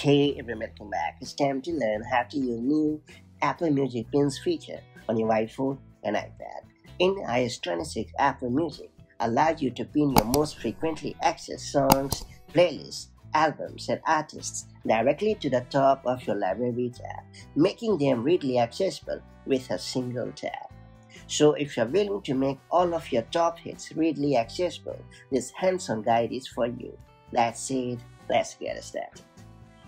Hey everyone, welcome back. It's time to learn how to use new Apple Music Pins feature on your iPhone and iPad. In iOS 26, Apple Music allows you to pin your most frequently accessed songs, playlists, albums, and artists directly to the top of your Library tab, making them readily accessible with a single tap. So if you're willing to make all of your top hits readily accessible, this hands-on guide is for you. That's it, let's get started.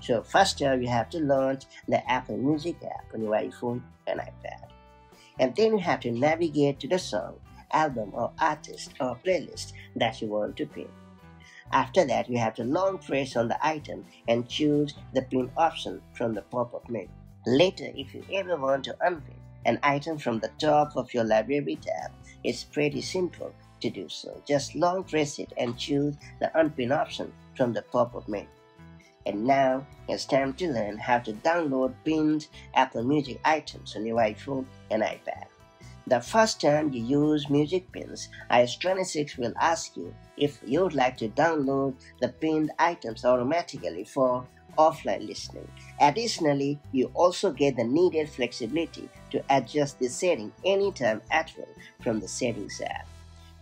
So first you have to launch the Apple Music app on your iPhone and iPad. And then you have to navigate to the song, album, or artist, or playlist that you want to pin. After that, you have to long press on the item and choose the pin option from the pop-up menu. Later, if you ever want to unpin an item from the top of your Library tab, it's pretty simple to do so. Just long press it and choose the unpin option from the pop-up menu. And now it's time to learn how to download pinned Apple Music items on your iPhone and iPad. The first time you use music pins, iOS 26 will ask you if you would like to download the pinned items automatically for offline listening. Additionally, you also get the needed flexibility to adjust the setting anytime at will from the Settings app.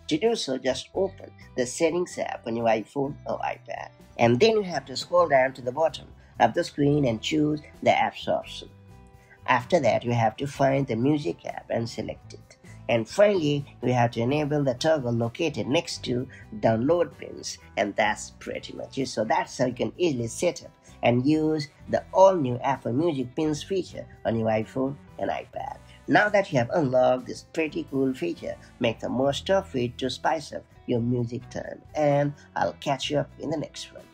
To do so, just open the Settings app on your iPhone or iPad. And then you have to scroll down to the bottom of the screen and choose the Apps option. After that, you have to find the Music app and select it. And finally, you have to enable the toggle located next to Download Pins. And that's pretty much it. So that's how you can easily set up and use the all-new Apple Music Pins feature on your iPhone and iPad. Now that you have unlocked this pretty cool feature, make the most of it to spice up your music time, and I'll catch you up in the next one.